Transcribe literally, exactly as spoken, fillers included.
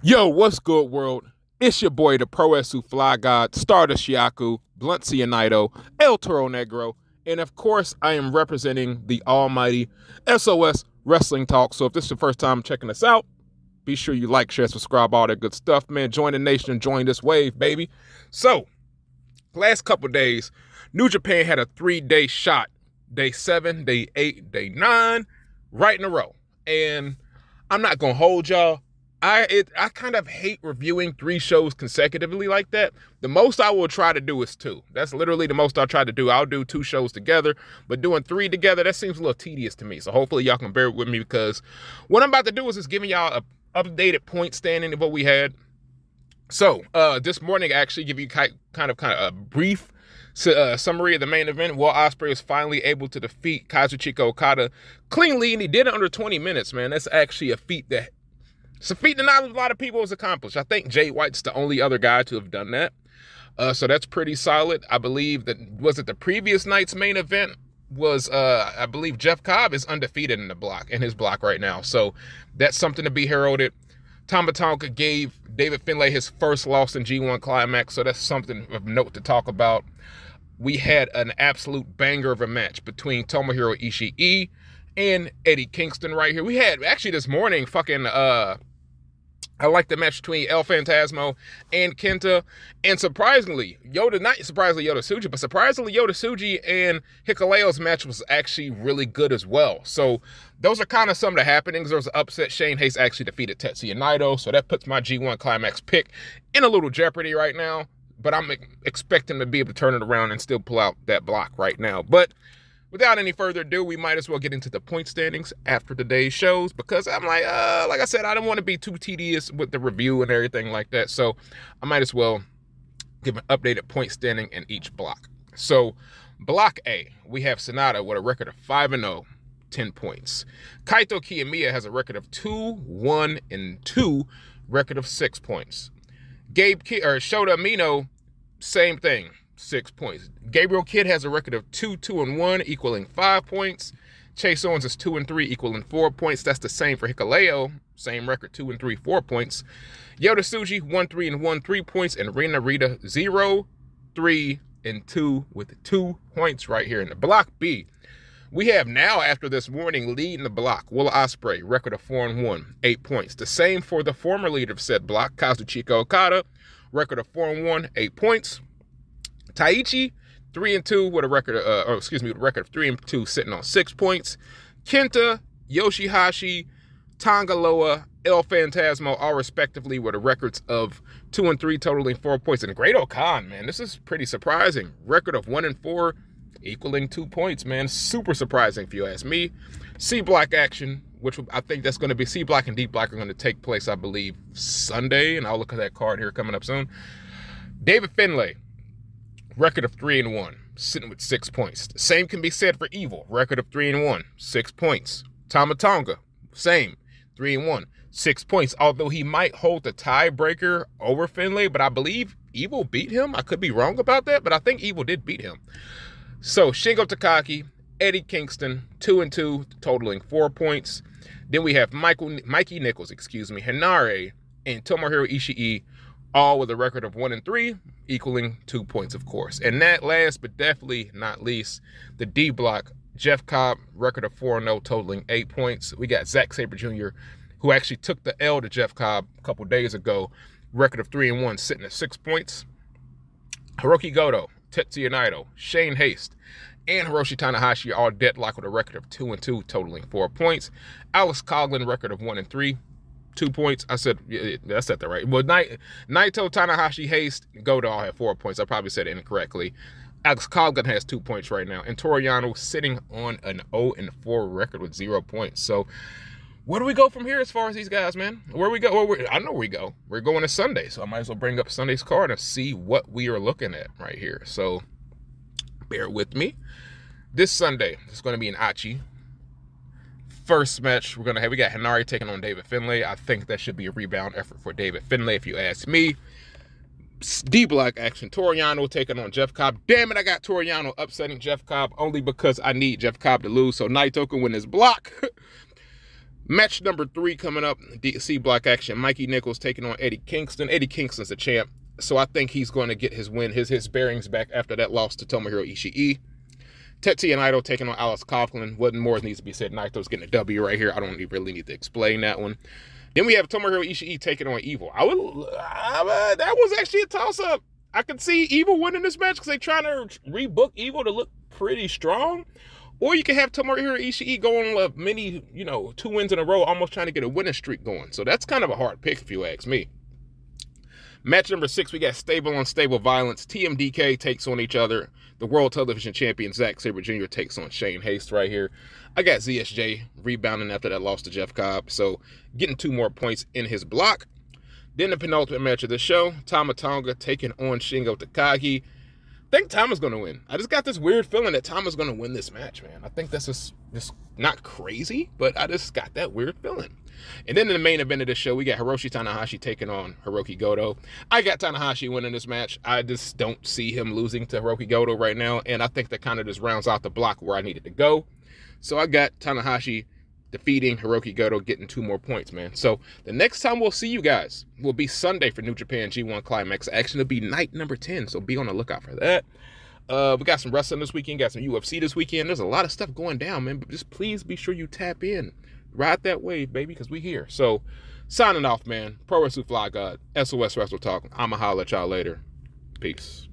Yo, what's good, world? It's your boy, the Pro-Esu Fly God, Stardust Shiaku, Bluntsia Naito, El Toro Negro, and of course, I am representing the almighty S O S Wrestletalk. So if this is your first time checking us out, be sure you like, share, subscribe, all that good stuff, man. Join the nation and join this wave, baby. So, last couple days, New Japan had a three-day shot. Day seven, day eight, day nine, right in a row. And I'm not going to hold y'all. I it, I kind of hate reviewing three shows consecutively like that. The most I will try to do is two. That's literally the most I'll try to do. I'll do two shows together, but doing three together, that seems a little tedious to me. So hopefully y'all can bear with me, because what I'm about to do is just giving y'all a updated point standing of what we had. So uh, this morning, I actually give you kind of kind of a brief uh, summary of the main event. Will Ospreay was finally able to defeat Kazuchika Okada cleanly, and he did it under twenty minutes, man. That's actually a feat that So feat the knowledge of a lot of people was accomplished. I think Jay White's the only other guy to have done that. Uh, so that's pretty solid. I believe that, was it the previous night's main event was, uh, I believe Jeff Cobb is undefeated in the block, in his block right now. So that's something to be heralded. Tama Tonga gave David Finlay his first loss in G one Climax. So that's something of note to talk about. We had an absolute banger of a match between Tomohiro Ishii and Eddie Kingston right here. We had, actually this morning, fucking... Uh, I like the match between El Phantasmo and Kenta. And surprisingly, Yota, not surprisingly Yota Tsuji, but surprisingly Yota Tsuji and Hikuleo's match was actually really good as well. So those are kind of some of the happenings. There was an upset. Shane Haste actually defeated Tetsuya Naito. So that puts my G one Climax pick in a little jeopardy right now. But I'm expecting to be able to turn it around and still pull out that block right now. But without any further ado, we might as well get into the point standings after today's shows, because I'm like, uh, like I said, I don't want to be too tedious with the review and everything like that. So I might as well give an updated point standing in each block. So block A, we have SANADA with a record of five and oh, ten points. Kaito Kiyomiya has a record of two, one, and two, record of six points. Gabe Kidd, or Shota Amino, same thing. Six points. Gabriel Kidd has a record of two, two, and one, equaling five points. Chase Owens is two and three, equaling four points. That's the same for Hikuleo, same record, two and three, four points. Yota Tsuji, one, three, and one, three points, and Ren Narita, zero, three, and two with two points right here. In the block B, we have now, after this morning, leading the block, Will Ospreay, record of four and one, eight points. The same for the former leader of said block, Kazuchika Okada, record of four and one, eight points. Taichi, three and two, with a record of, uh, or excuse me, with a record of three and two, sitting on six points. Kenta, Yoshihashi, Tonga Loa, El Phantasmo, all respectively, with a records of two and three, totaling four points. And Great Okan, man, this is pretty surprising. Record of one and four, equaling two points, man. Super surprising, if you ask me. C-block action, which I think that's going to be, C-block and D-block are going to take place, I believe, Sunday. And I'll look at that card here coming up soon. David Finlay, record of three and one, sitting with six points. The same can be said for Evil. Record of three and one, six points. Tama Tonga, same, three and one, six points. Although he might hold the tiebreaker over Finlay, but I believe Evil beat him. I could be wrong about that, but I think Evil did beat him. So Shingo Takagi, Eddie Kingston, two and two, totaling four points. Then we have Michael, Mikey Nicholls, excuse me, Henare, and Tomohiro Ishii, all with a record of one and three, equaling two points, of course. And that last, but definitely not least, the D block, Jeff Cobb, record of four and oh, totaling eight points. We got Zack Sabre Junior, who actually took the L to Jeff Cobb a couple days ago, record of three and one, sitting at six points. Hirooki Goto, Tetsuya Naito, Shane Haste, and Hiroshi Tanahashi all deadlock with a record of two and two, totaling four points. Alex Coughlin, record of one and three. Two points. I said, yeah, I said that right. Well, Naito, Tanahashi, Haste, Goto all have four points. I probably said it incorrectly. Alex Coughlin has two points right now. And Toru Yano sitting on an oh and four record with zero points. So where do we go from here as far as these guys, man? Where we go? Well, we're, I know where we go. We're going to Sunday. So I might as well bring up Sunday's card and see what we are looking at right here. So bear with me. This Sunday, it's going to be in Aichi. First match we're going to have, we got Henare taking on David Finlay. I think that should be a rebound effort for David Finlay, if you ask me. D-block action, Toru Yano taking on Jeff Cobb. Damn it, I got Toru Yano upsetting Jeff Cobb only because I need Jeff Cobb to lose so Naito can win his block. Match number three coming up, D C Block action. Mikey Nicholls taking on Eddie Kingston. Eddie Kingston's a champ, so I think he's going to get his win, his, his bearings back after that loss to Tomohiro Ishii. Tetsuya Naito taking on Alex Coughlin. Wasn't more needs to be said. Naito's getting a W right here. I don't really need to explain that one. Then we have Tomohiro Ishii taking on Evil. I would. Uh, that was actually a toss-up. I could see Evil winning this match because they're trying to rebook Evil to look pretty strong. Or you can have Tomohiro Ishii go on a many, you know, two wins in a row, almost trying to get a winning streak going. So that's kind of a hard pick if you ask me. Match number six, we got Stable on Stable Violence. T M D K takes on each other. The World Television Champion Zack Sabre Junior takes on Shane Haste right here. I got Z S J rebounding after that loss to Jeff Cobb, so getting two more points in his block. Then the penultimate match of the show, Tama Tonga taking on Shingo Takagi. I think Tama's going to win. I just got this weird feeling that Tama's going to win this match, man. I think that's just, just not crazy, but I just got that weird feeling. And then in the main event of this show, we got Hiroshi Tanahashi taking on Hirooki Goto. I got Tanahashi winning this match. I just don't see him losing to Hirooki Goto right now, and I think that kind of just rounds out the block where I needed to go. So I got Tanahashi defeating Hirooki Goto, getting two more points, man. So the next time we'll see you guys will be Sunday for New Japan G one Climax action. It'll be night number ten, so be on the lookout for that. Uh, we got some wrestling this weekend, got some U F C this weekend. There's a lot of stuff going down, man, but just please be sure you tap in. Ride that wave, baby, because we here. So signing off, man. Pro Wrestling Fly God, S O S Wrestletalk. I'ma holler at y'all later. Peace.